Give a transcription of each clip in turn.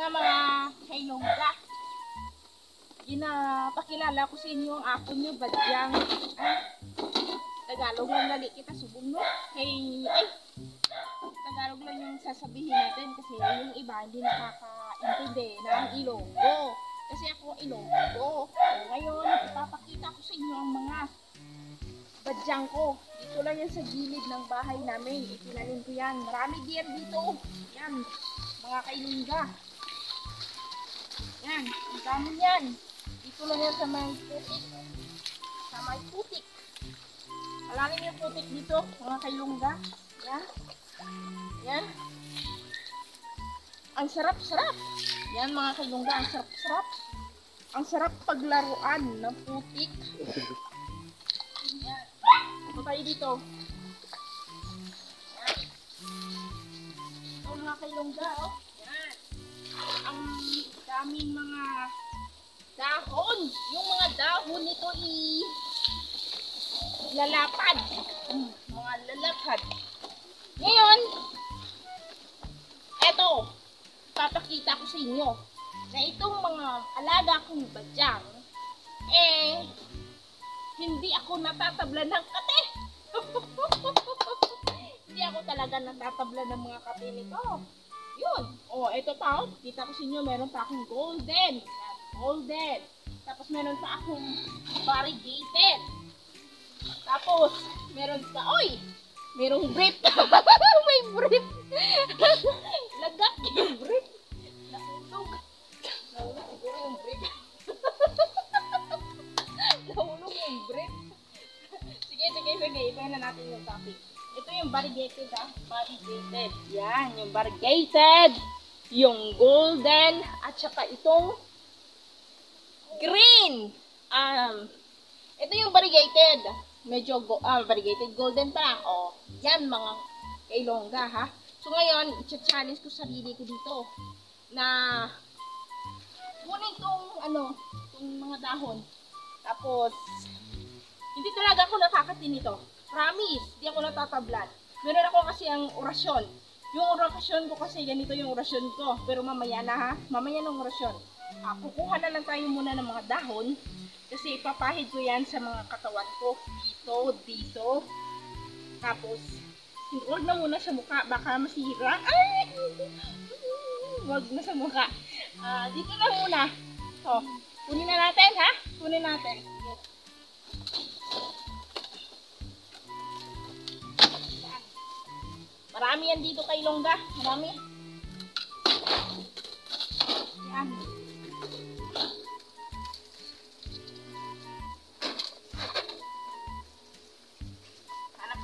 na mga haynoga. Inapakilala ko sa inyo ang ako niyo, Badyang. Tagalog lang dali kita subong no. Hey, ay, Tagalog lang yung sasabihin natin kasi yung iba hindi nakakaintindi ng Ilonggo. Kasi ako Ilonggo. Ngayon, ipapakita ko sa inyo ang mga badyang ko. Dito lang yan sa gilid ng bahay namin. Itinanim ko yan. Marami deer dito. Yan, mga kailingga. Yan, ang dami yan. Dito lang yan sa may putik. Sa may putik. Alamin yung putik dito, mga kailungga. Yan. Yan. Ang sarap-sarap. Yan mga kailungga, ang sarap-sarap. Ang sarap paglaruan ng putik. Yan. Ito tayo dito. Yan. Ito mga kailungga, oh. Yan. Ang daming mga dahon. Yung mga dahon nito lalapad. Mga lalapad. Ngayon, eto, papakita ko sa inyo na itong mga alaga kong badyang, eh, hindi ako natatabla ng kate. Hindi ako talaga natatabla ng mga kate nito. Yun. O, eto pa, kita ko sa inyo, meron pa akong golden. Golden. Tapos meron pa akong variegated. Tapos, meron pa, oy! Merong brief. May brief. Lagak yung brief. Nahulog. Nahulog siguro yung brief. Nahulog yung brief. Sige, sige, sige. Ito na natin yung topic. Ito yung variegated, ha? Variegated. Yan, yung variegated. Yung golden. At saka itong green. Ito yung variegated. Medyo variegated golden pa lang. O, yan mga kailongga ha. So ngayon, i-challenge ko sarili ko dito na kunin itong ano, itong mga dahon. Tapos, hindi talaga ako nakakatin nito. Promise, hindi ako natatablan. Meron ako kasi ang orasyon. Yung orasyon ko kasi, ganito yung orasyon ko. Pero mamaya na ha, mamaya ng orasyon. Kukuha na lang tayo muna ng mga dahon kasi ipapahid ko yan sa mga katawan ko dito, dito tapos huwag na muna sa mukha, baka masira. Ay! Huwag na sa mukha. Dito na muna. So, kunin na natin ha? Kunin natin. Marami yan dito kay Longga. Marami. Yan.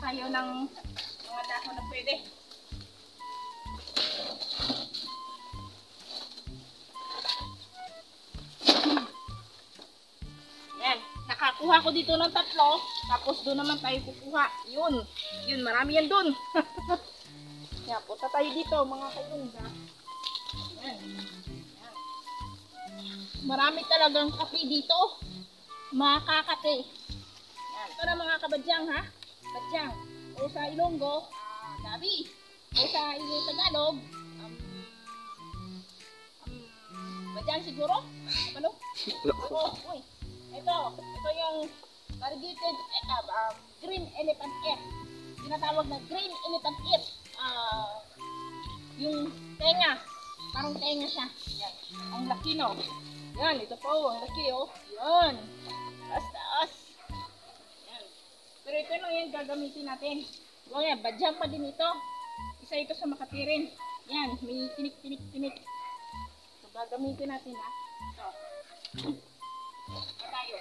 Tayo ng mga dahon na pwede. Yan. Nakakuha ko dito ng tatlo. Tapos doon naman tayo kukuha. Yun. Yun. Marami yan doon. Yan. Punta tayo dito mga kailungga. Yan. Yan. Marami talagang kape dito. Makakate. Yan. Ito na mga kabadyang ha. Badyang, o sa Ilonggo, gabi, o sa Tagalog, badyang siguro, ano? Oh, uy, ito yung variegated green elephant ear, tinatawag na green elephant ear, yung tenga, parang tenga siya, yan, ang laki no, yan, ito po, ang laki oh, yan, taas-taas. Pero ito lang yan gagamitin natin. O yan, badyang pa din ito. Isa ito sa makatirin. Yan, may tinik-tinik-tinik. So, gagamitin natin ha. Ito. Ito tayo.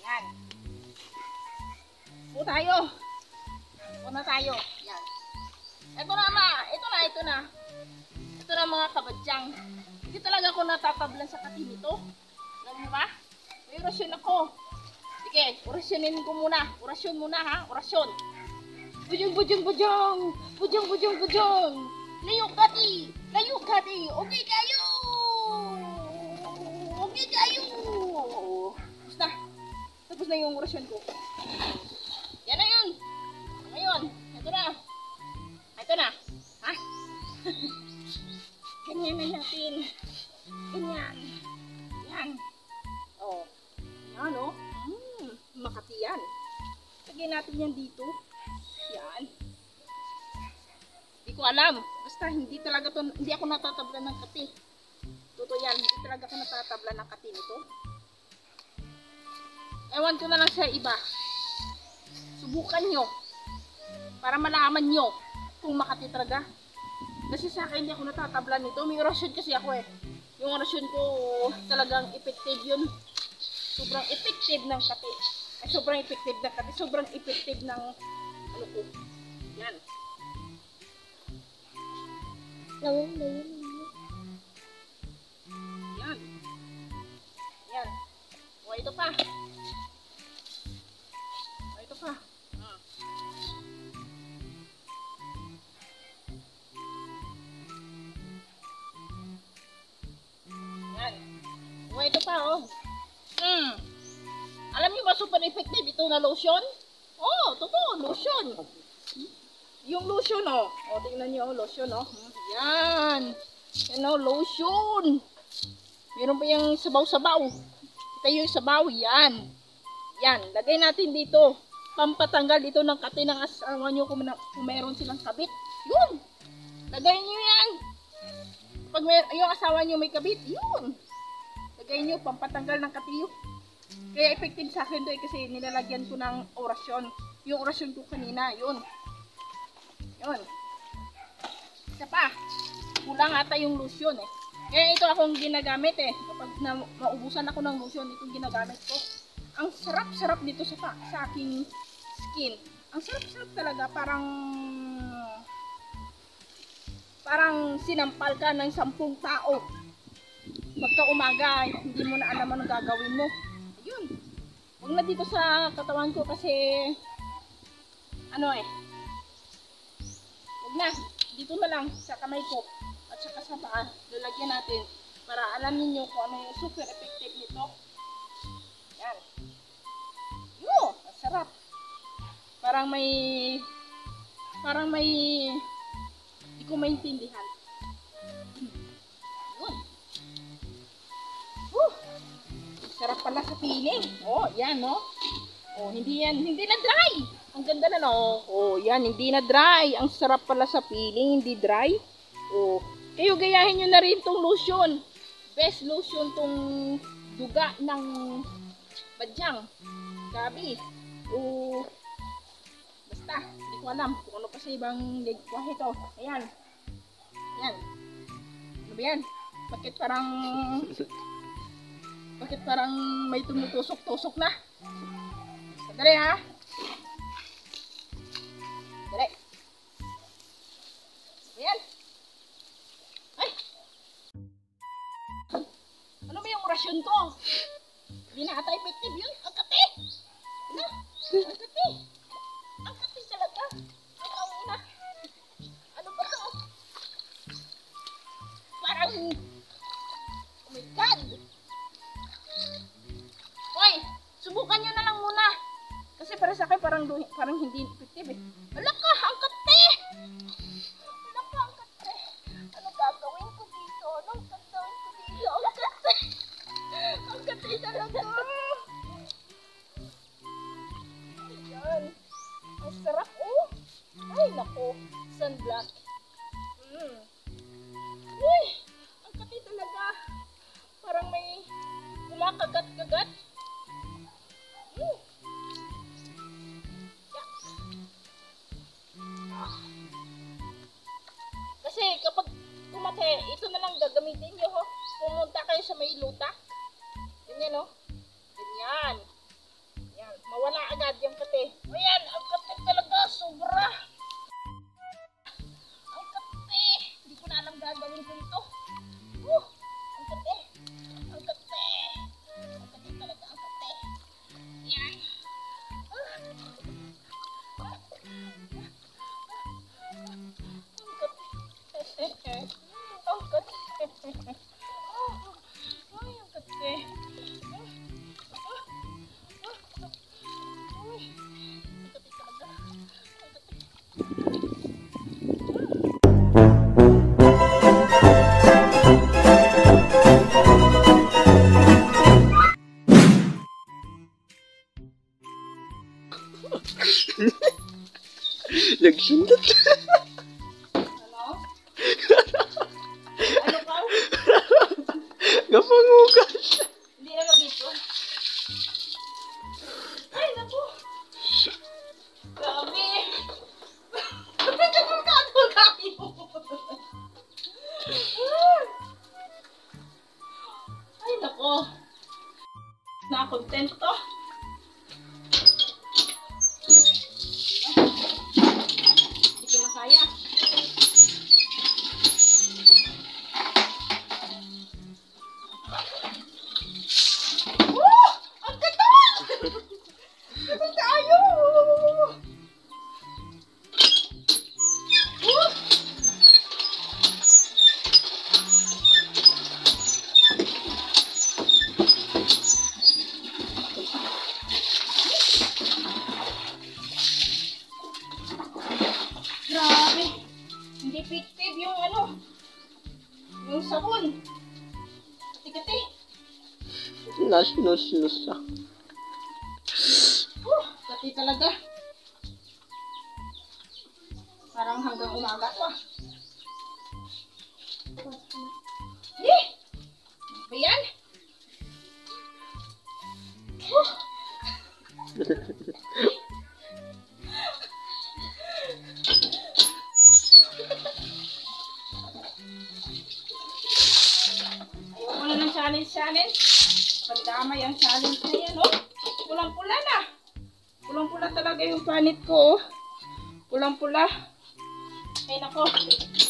Yan. O tayo. O na tayo. Yan. Ito na ma. Ito na, ito na. Ito na mga kabadyang. Hindi talaga ako natatablan sa katin ito. Alam ba? May orasyon ako. Sige, orasyonin ko muna. Orasyon muna ha, orasyon. Bujong, bujong, bujong. Bujong, bujong, bujong. Layo kati. Layo kati. Okay kayo. Okay kayo. Basta. Tapos na yung orasyon ko. Yan na yun. Ngayon, ito na. Lagyan natin yan dito. Yan. Hindi ko alam. Basta hindi talaga to, hindi ako natatabla ng kape. Totoo yan. Hindi talaga ako natatabla ng kape nito. Ewan ko na lang sa iba. Subukan nyo. Para malaman nyo kung makati talaga. Kasi sa akin hindi ako natatabla nito. May orasyon kasi ako eh. Yung orasyon ko talagang effective yun. Sobrang effective ng kape. Ay, sobrang effective ng kape. Sobrang effective ng ano ko. Yan. Yan. Yan. O, ito pa. O, ito pa. Yan. O, ito pa, oh. Alam niyo ba super effective ito na lotion? Oh, totoo, lotion. Yung lotion, oh. O, tingnan niyo, lotion, oh. Yan. Yan, oh, lotion. Meron pa yung sabaw-sabaw. Kita yung sabaw, yan. Yan, lagay natin dito. Pampatanggal dito ng kate ng asawa niyo kung meron silang kabit. Yun. Lagay niyo yan. Pag yung asawa niyo may kabit, yun. Lagay niyo, pampatanggal ng kate yun. Kaya effective sa akin to eh, kasi nilalagyan ko ng orasyon. Yung orasyon ko kanina, yun. Yun. Isa pa. Kulang ata yung lotion eh. Kaya ito akong ginagamit eh. Kapag maubusan ako ng lotion, itong ginagamit ko. Ang sarap-sarap dito sa aking skin. Ang sarap-sarap talaga. Parang sinampal ka ng 10 tao. Pagka umaga, hindi mo na alam anong gagawin mo. Yun. Huwag na dito sa katawan ko kasi ano eh. Huwag na. Dito na lang sa kamay ko at saka sa paa. Lalagyan natin para alamin nyo kung ano yung super effective nito. Yan. Yun. Masarap. Parang may hindi ko maintindihan. Yun. Sarap pala sa piling. Oh, yan, no? Oh, hindi na dry. Ang ganda na, no? Oh, yan, hindi na dry. Ang sarap pala sa piling, hindi dry. Oh, kayo gayahin nyo na rin tong lotion. Best lotion tong duga ng badyang. Gabi. Oh, basta, hindi ko alam kung ano kasi ibang legkwahe to. Ayan. Ayan. Ano ba yan? Bakit parang may tumutusok-tusok na? Sandali ha? Sandali. Ayan. Ay! Ano ba yung orasyon ko? Hindi na ata effective yun. Ang kati! Ano? Ang kati! Ang kati talaga. Ang kauna. Ano ba ito? Parang... Oh my God! Subukan nyo na lang muna. Kasi para sa akin parang hindi effective eh. Wala ka, ang kate! Wala ka, ang kate! Anong gagawin ko dito? Anong gagawin ko dito? Ang kate! Ang kate talaga! Ayan. Ang sarap oh! Ay nako, sunblock. Uy! Ang kate talaga! Parang may kumakagat-kagat. Kasi kapag kumate, ito na lang gagamitin nyo ho. Pumunta kayo sa may luta. Ganyan o. Ganyan. Yan. Mawala agad yung kate. Ayan, ang kate talaga. Sobra. Ang kate. Hindi ko na alam gagawin ko ito. Ang kate. Ang kate. Ang kate talaga. Ang kate. Yan. Bajang Sundut. Ano ka? Gapangugas. Hindi na magito. Ay, naku. Grabe. Pagkakul kayo. Ay, naku. Nakakontent to. Effective yung ano, yung sabon. Kati-kati. Nas. Kati talaga. Parang hanggang umaga to. Eh! Bayan! Challenge. Pagdamay ang challenge na yan, oh. Pulang-pula na. Pulang-pula talaga yung panit ko, oh. Pulang-pula. Ay, nako.